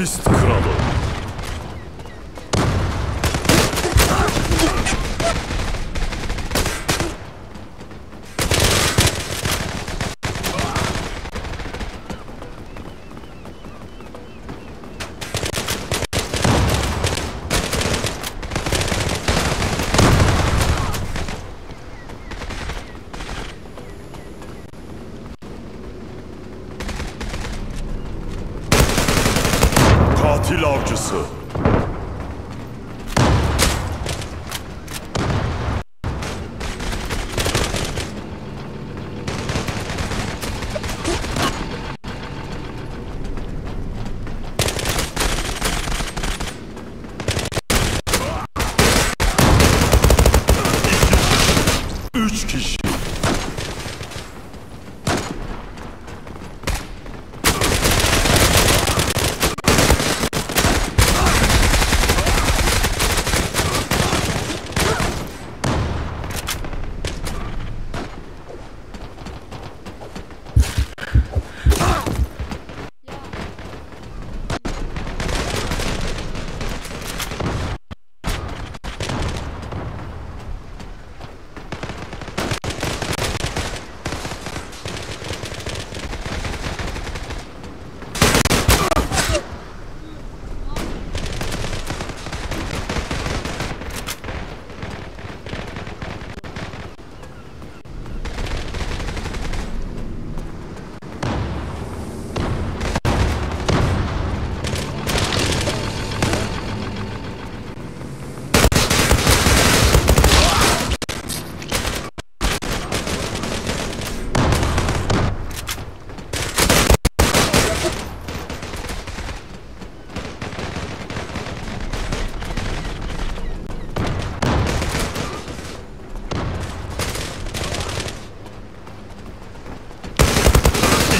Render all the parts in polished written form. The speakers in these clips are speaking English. Asist kralı. Katil avcısı.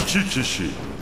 İki kişi.